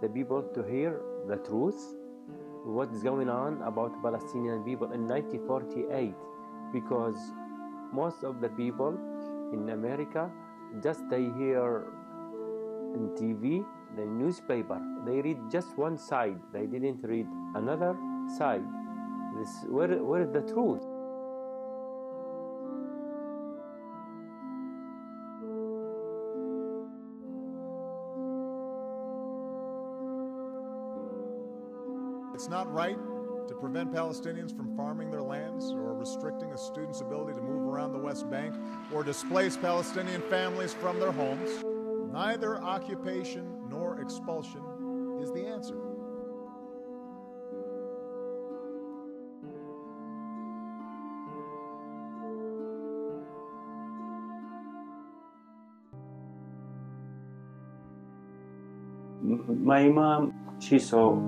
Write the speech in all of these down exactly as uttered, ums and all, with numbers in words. the people to hear the truth, what is going on about Palestinian people in nineteen forty-eight, because most of the people in America, just they hear in T V, the newspaper, they read just one side, they didn't read another side. This, where, where is the truth? It's not right to prevent Palestinians from farming their lands or restricting a student's ability to move around the West Bank or displace Palestinian families from their homes. Neither occupation nor expulsion is the answer. My mom, she saw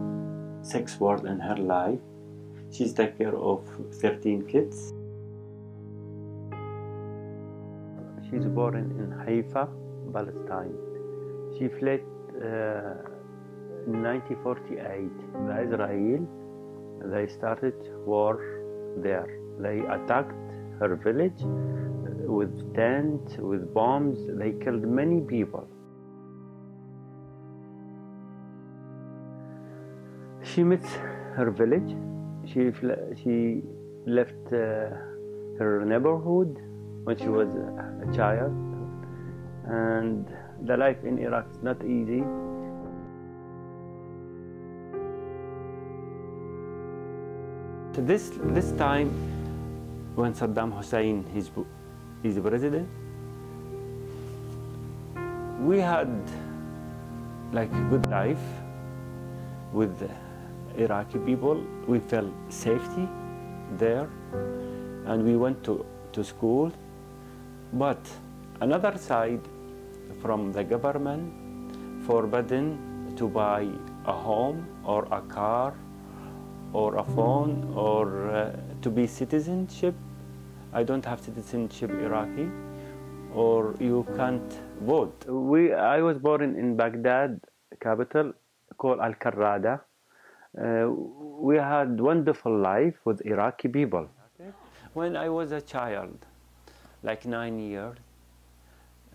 sex work in her life. She's take care of thirteen kids. She's born in Haifa, Palestine. She fled uh, in nineteen forty-eight. The Israel, they started war there. They attacked her village with tents, with bombs. They killed many people. She met her village. She, she left uh, her neighborhood when she was a child. And the life in Iraq is not easy. So this, this time, when Saddam Hussein is, is president, we had like good life with Iraqi people. We felt safety there, and we went to, to school. But another side from the government forbidden to buy a home or a car or a phone or uh, to be citizenship. I don't have citizenship Iraqi, or you can't vote. We, I was born in Baghdad, capital, called Al-Karrada. Uh, we had wonderful life with Iraqi people. Okay. When I was a child, like nine years,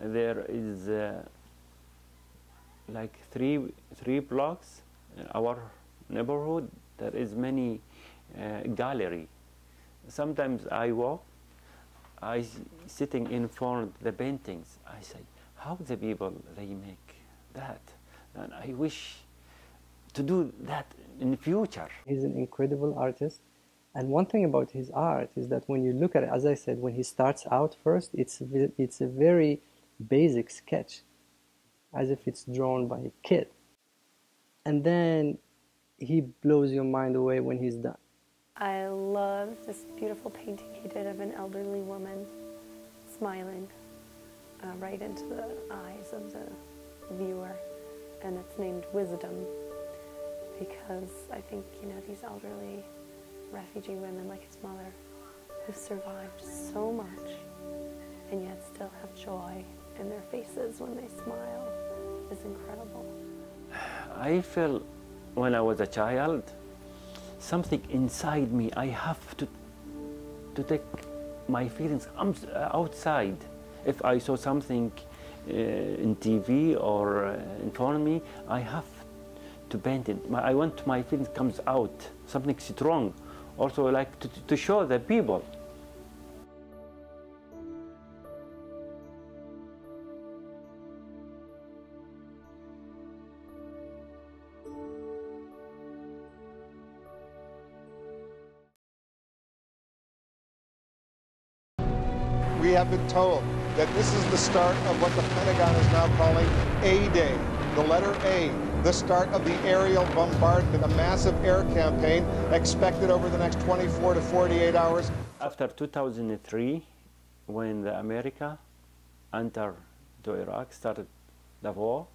there is uh, like three three blocks in our neighborhood. There is many uh, gallery. Sometimes I walk, I sitting in front of the paintings. I say, how the people they make that, and I wish to do that in the future. He's an incredible artist, and one thing about his art is that when you look at it, as I said, when he starts out first, it's, it's a very basic sketch, as if it's drawn by a kid. And then he blows your mind away when he's done. I love this beautiful painting he did of an elderly woman smiling uh, right into the eyes of the viewer, and it's named Wisdom, because I think, you know, these elderly refugee women like his mother who've survived so much and yet still have joy in their faces when they smile is incredible. I felt when I was a child, something inside me, I have to, to take my feelings outside. If I saw something uh, in T V or uh, in front of me, I have to paint it. My, I want my feelings comes out, something strong. Also like to, to show the people. We have been told that this is the start of what the Pentagon is now calling A-Day, the letter A, the start of the aerial bombardment, a massive air campaign expected over the next twenty-four to forty-eight hours. After two thousand three, when the America entered to Iraq, started the war,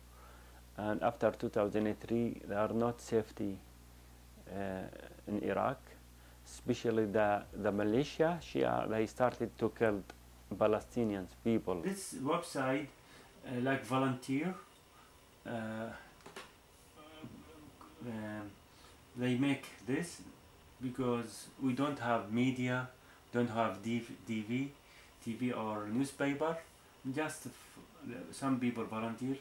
and after two thousand three, there are not safety uh, in Iraq, especially the, the militia, Shia, they started to kill Palestinian people. This website, uh, like volunteer, uh, um, they make this because we don't have media, don't have D V, T V or newspaper. Just f some people volunteer,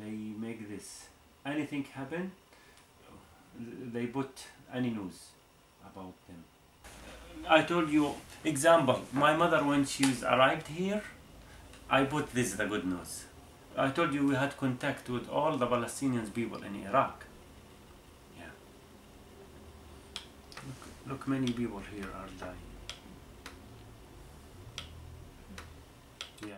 they make this. Anything happen, they put any news about them. I told you, example, my mother when she's arrived here, I put this the good news. I told you we had contact with all the Palestinian people in Iraq. Yeah. Look, look, many people here are dying. Yeah.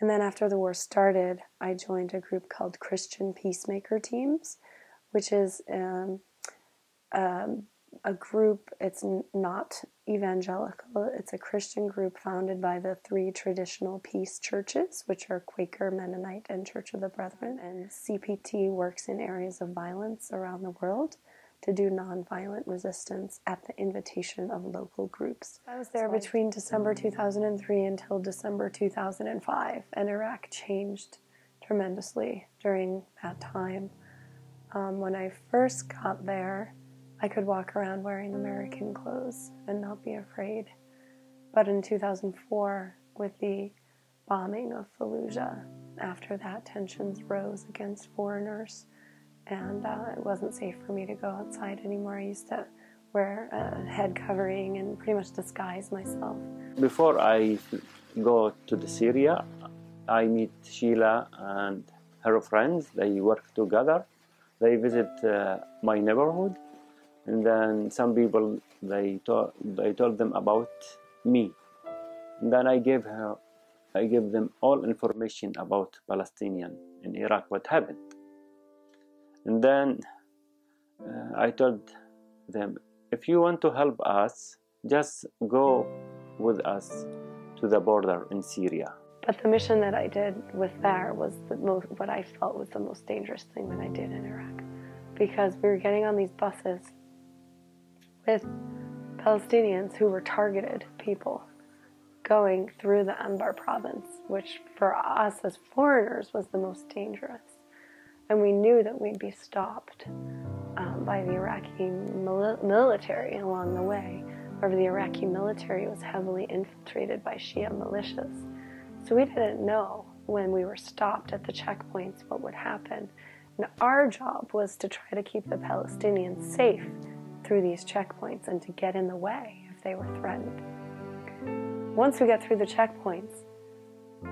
And then after the war started, I joined a group called Christian Peacemaker Teams, which is um, um, a group, it's not evangelical, it's a Christian group founded by the three traditional peace churches, which are Quaker, Mennonite, and Church of the Brethren. And C P T works in areas of violence around the world to do nonviolent resistance at the invitation of local groups. I was there between December two thousand three until December two thousand five, and Iraq changed tremendously during that time. Um, when I first got there, I could walk around wearing American clothes and not be afraid. But in two thousand four, with the bombing of Fallujah, after that, tensions rose against foreigners. And uh, it wasn't safe for me to go outside anymore. I used to wear a head covering and pretty much disguise myself. Before I go to the Syria, I meet Sheila and her friends. They work together. They visit uh, my neighborhood, and then some people they told they told them about me. And then I gave her, I gave them all information about Palestinian in Iraq, what happened. And then uh, I told them, if you want to help us, just go with us to the border in Syria. But the mission that I did with there was the most, what I felt was the most dangerous thing that I did in Iraq. Because we were getting on these buses with Palestinians who were targeted people going through the Anbar province, which for us as foreigners was the most dangerous. And we knew that we'd be stopped um, by the Iraqi mil military along the way. However, the Iraqi military was heavily infiltrated by Shia militias. So we didn't know when we were stopped at the checkpoints what would happen. And our job was to try to keep the Palestinians safe through these checkpoints and to get in the way if they were threatened. Once we got through the checkpoints,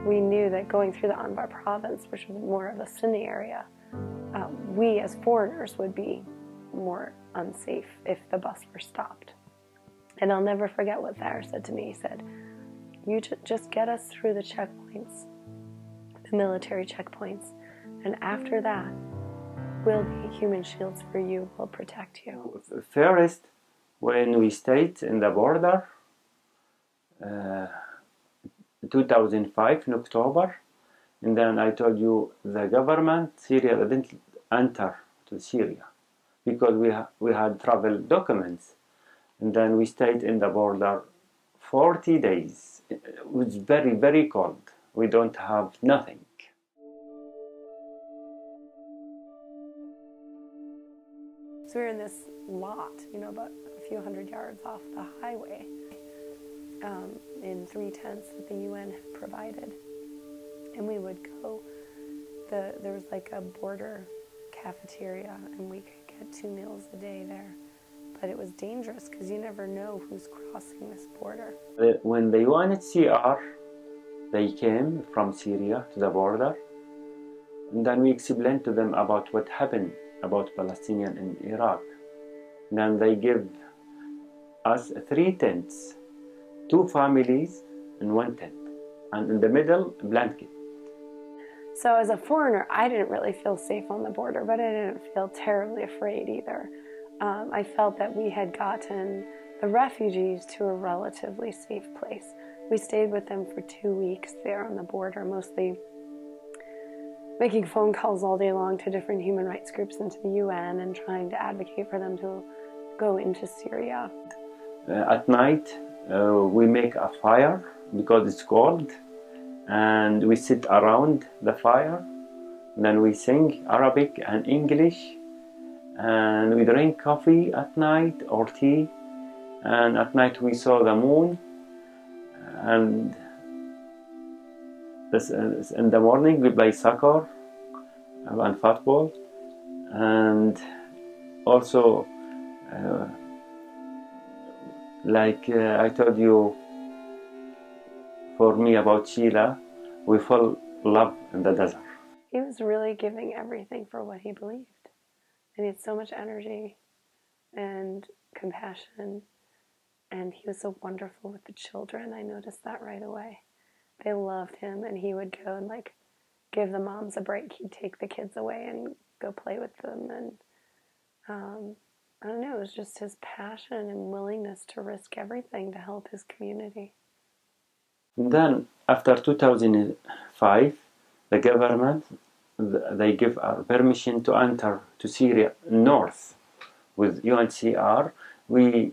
we knew that going through the Anbar province, which was more of a Sunni area, Uh, we as foreigners would be more unsafe if the bus were stopped. And I'll never forget what Thayer said to me. He said, you ju just get us through the checkpoints, the military checkpoints, and after that, we'll be human shields for you, we'll protect you. First, when we stayed in the border, uh, two thousand five in October, and then I told you the government Syria didn't enter to Syria because we ha we had travel documents, and then we stayed in the border forty days. It was very very cold. We don't have nothing. So we were in this lot, you know, about a few hundred yards off the highway, um, in three tents that the U N had provided. And we would go, the, there was like a border cafeteria, and we could get two meals a day there. But it was dangerous because you never know who's crossing this border. When the U N H C R, they came from Syria to the border, and then we explained to them about what happened about Palestinians in Iraq. And then they gave us three tents, two families and one tent, and in the middle, a blanket. So as a foreigner, I didn't really feel safe on the border, but I didn't feel terribly afraid either. Um, I felt that we had gotten the refugees to a relatively safe place. We stayed with them for two weeks there on the border, mostly making phone calls all day long to different human rights groups and to the U N and trying to advocate for them to go into Syria. Uh, at night, uh, we make a fire because it's cold, and we sit around the fire, and then we sing Arabic and English, and we drink coffee at night or tea, and at night we saw the moon, and in the morning we play soccer and football, and also uh, like uh, I told you for me about Sheila, we fell in love in the desert. He was really giving everything for what he believed. And he had so much energy and compassion, and he was so wonderful with the children. I noticed that right away. They loved him, and he would go and like give the moms a break. He'd take the kids away and go play with them, and um, I don't know, it was just his passion and willingness to risk everything to help his community. And then after two thousand five, the government, they give our permission to enter to Syria north with U N H C R. We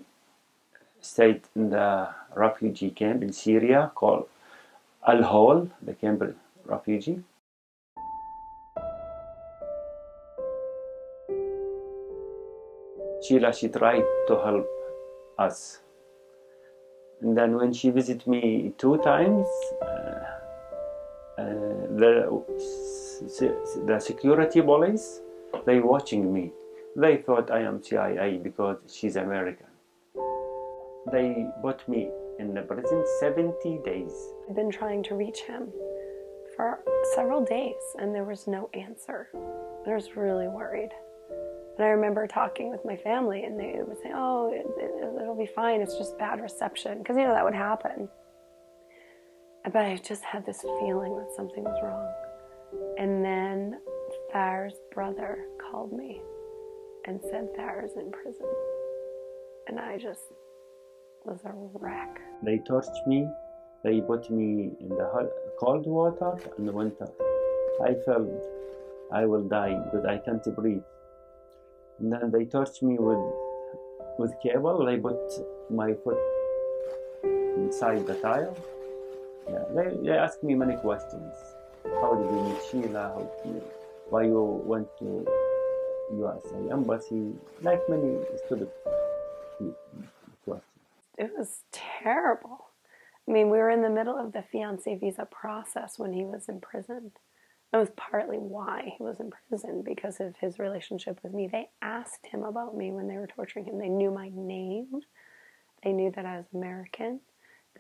stayed in the refugee camp in Syria called Al-Hol, the camp refugee. Sheila, she tried to help us. And then when she visited me two times, uh, uh, the, the security police, they watching me. They thought I am C I A because she's American. They put me in the prison seventy days. I've been trying to reach him for several days, and there was no answer. I was really worried. And I remember talking with my family, and they would say, oh, it, it, it'll be fine, it's just bad reception. Because, you know, that would happen. But I just had this feeling that something was wrong. And then Thar's brother called me and said Thar's in prison. And I just was a wreck. They tortured me. They put me in the cold water in the winter. I felt I will die because I can't breathe. And then they touched me with with cable. They put my foot inside the tile. Yeah, they, they asked me many questions. How did you meet Sheila? How did you, why you went to U S A embassy? Like many stupid questions. It was terrible. I mean, we were in the middle of the fiancé visa process when he was in prison. That was partly why he was in prison, because of his relationship with me. They asked him about me when they were torturing him. They knew my name. They knew that I was American.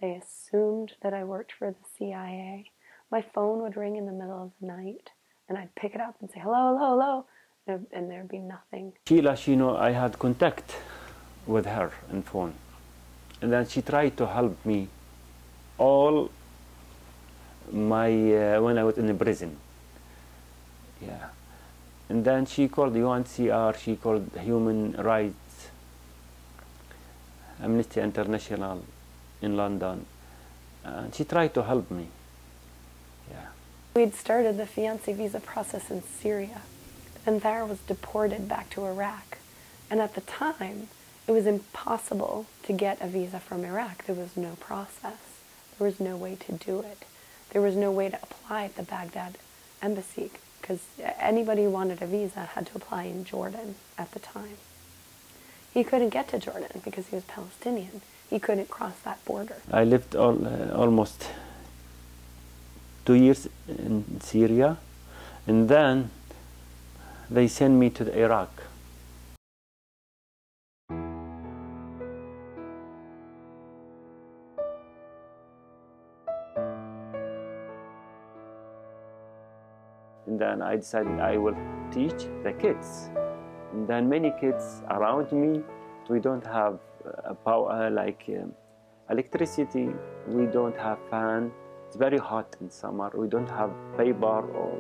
They assumed that I worked for the C I A. My phone would ring in the middle of the night, and I'd pick it up and say, hello, hello, hello, and, and there'd be nothing. Sheila, she knew I had contact with her on phone, and then she tried to help me all my uh, when I was in the prison. Yeah, and then she called the U N H C R, she called Human Rights, Amnesty International in London, and she tried to help me. Yeah. We'd started the fiancé visa process in Syria, and Thar was deported back to Iraq. And at the time, it was impossible to get a visa from Iraq. There was no process. There was no way to do it. There was no way to apply at the Baghdad embassy, because anybody who wanted a visa had to apply in Jordan at the time. He couldn't get to Jordan because he was Palestinian. He couldn't cross that border. I lived all, uh, almost two years in Syria, and then they sent me to Iraq. And then I decided I will teach the kids. And then many kids around me, we don't have uh, power, like um, electricity, we don't have fan, it's very hot in summer, we don't have paper or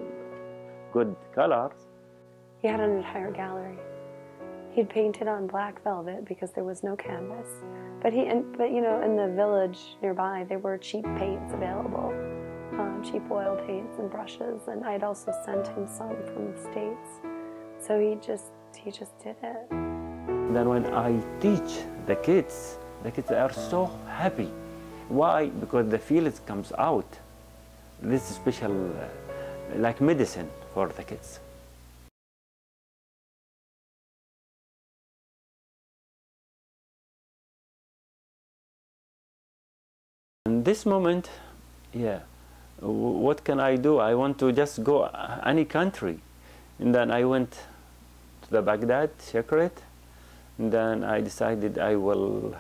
good colors. He had an entire gallery. He'd painted on black velvet because there was no canvas. But, he, and, but you know, in the village nearby, there were cheap paints available. Um, cheap oil paints and brushes, and I'd also sent him some from the States. So he just, he just did it. Then when I teach the kids, the kids are so happy. Why? Because the feelings comes out. this special, uh, like medicine for the kids. In this moment, yeah, what can I do? I want to just go any country. And then I went to the Baghdad, check it, and then I decided I will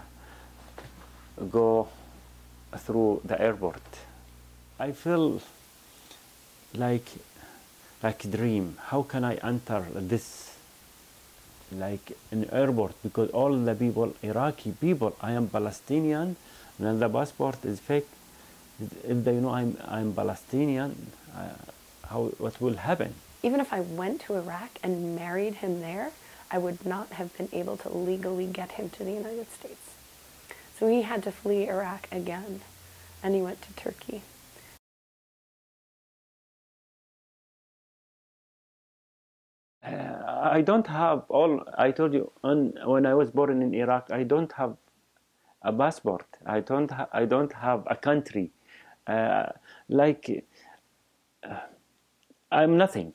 go through the airport. I feel like like a dream. How can I enter this like an airport? Because all the people, Iraqi people, I am Palestinian, and then the passport is fake. If they know I'm I'm Palestinian, uh, how what will happen? Even if I went to Iraq and married him there, I would not have been able to legally get him to the United States. So he had to flee Iraq again, and he went to Turkey. Uh, I don't have all, I told you, on, when I was born in Iraq, I don't have a passport. I don't, ha I don't have a country. Uh, like, uh, I'm nothing.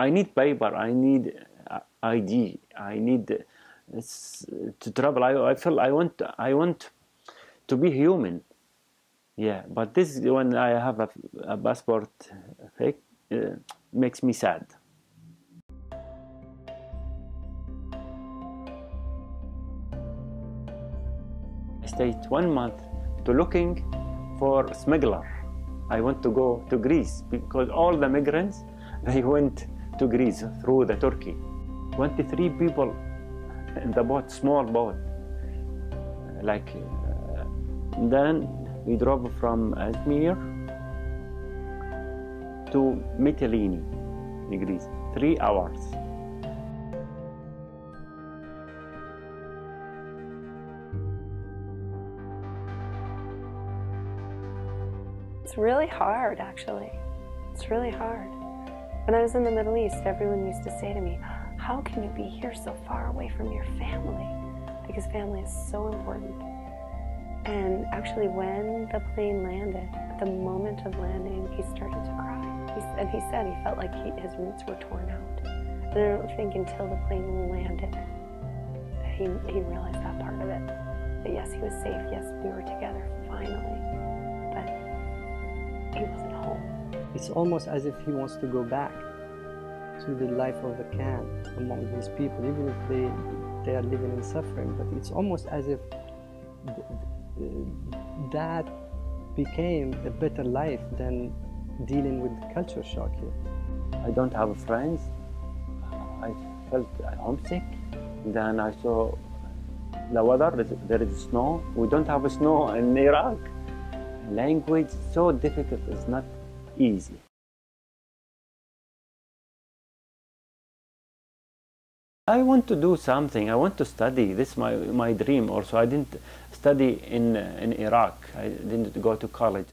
I need paper, I need uh, I D, I need... Uh, It's to travel. I, I feel I want I want to be human, yeah. But this when I have a, a passport fake uh, makes me sad. I stayed one month to looking for smuggler. I want to go to Greece because all the migrants they went to Greece through the Turkey. twenty-three people. In the boat, small boat, like uh, then we drove from Izmir to Mytilini, in Greece, three hours. It's really hard, actually. It's really hard. When I was in the Middle East, everyone used to say to me, how can you be here so far away from your family? Because family is so important. And actually when the plane landed, at the moment of landing, he started to cry. He, and he said he felt like he, his roots were torn out. And I don't think until the plane landed that he, he realized that part of it. That yes, he was safe, yes, we were together, finally. But he wasn't home. It's almost as if he wants to go back to the life of the camp among these people, even if they they are living in suffering. But it's almost as if th th that became a better life than dealing with the culture shock here. I don't have friends. I felt homesick. Then I saw the weather. There is snow. We don't have snow in Iraq. Language so difficult. It's not easy. I want to do something. I want to study. This is my, my dream also. I didn't study in, in Iraq. I didn't go to college.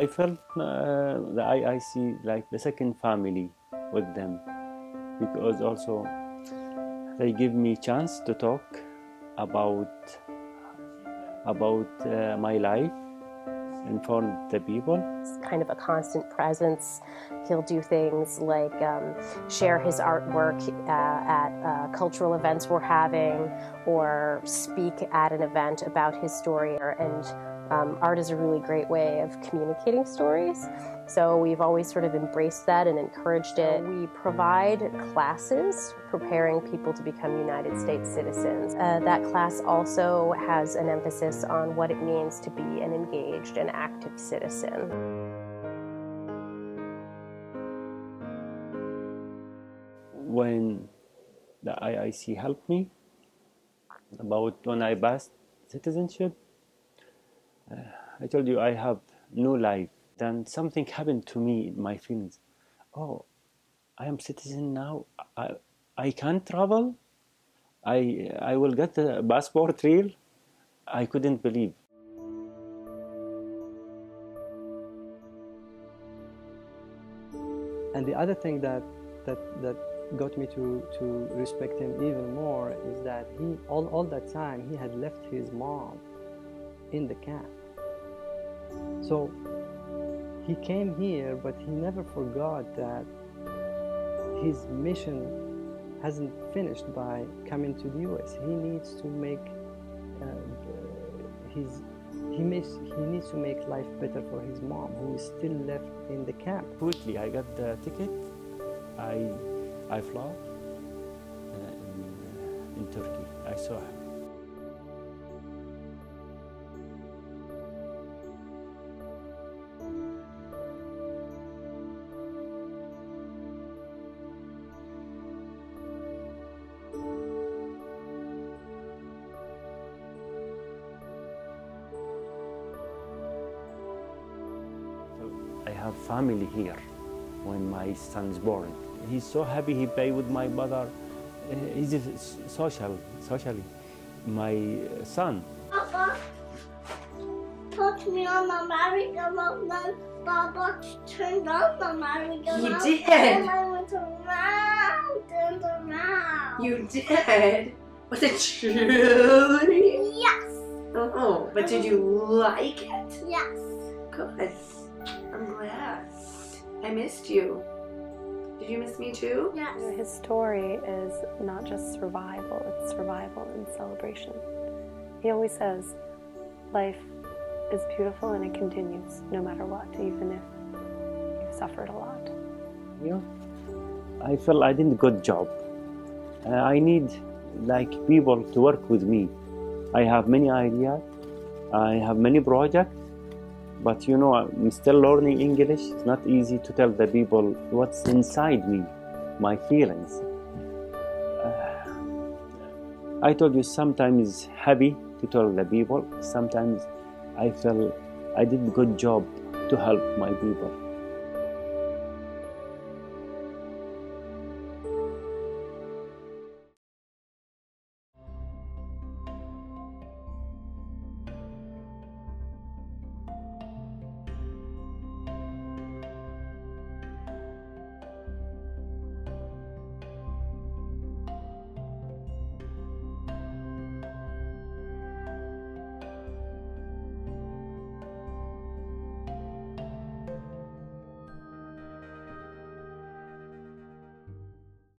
I felt uh, the I I C like the second family with them, because also they give me chance to talk about, about uh, my life. Inform the people. It's kind of a constant presence. He'll do things like um, share his artwork uh, at uh, cultural events we're having, or speak at an event about his story. And um, art is a really great way of communicating stories. So we've always sort of embraced that and encouraged it. We provide classes preparing people to become United States citizens. Uh, that class also has an emphasis on what it means to be an engaged and active citizen. When the I I C helped me, about when I passed citizenship, uh, I told you I have no life. Then something happened to me in my feelings. Oh, I am citizen now. I, I can't travel. I, I will get a passport real. I couldn't believe. And the other thing that, that, that got me to, to respect him even more is that he, all, all that time, he had left his mom in the camp. So he came here, but he never forgot that his mission hasn't finished by coming to the U S. He needs to make uh, his He, makes, he needs to make life better for his mom, who is still left in the camp. Quickly, I got the ticket. I, I flew uh, in, uh, in Turkey. I saw him. Family here when my son is born. He's so happy he play with my brother. He's social, socially. My son. Papa, put me on the merry-go-round, then Baba turned on the merry-go-round. You did? And I went around and around. You did? Was it true? Yes. Oh, but did you like it? Yes. Good. I'm glad. I missed you. Did you miss me too? Yes. His story is not just survival, it's survival and celebration. He always says, life is beautiful and it continues no matter what, even if you've suffered a lot. You know, I felt I didn't get a job. Uh, I need like people to work with me. I have many ideas, I have many projects. But you know, I'm still learning English. It's not easy to tell the people what's inside me, my feelings. Uh, I told you, sometimes it's heavy to tell the people. Sometimes I felt I did a good job to help my people.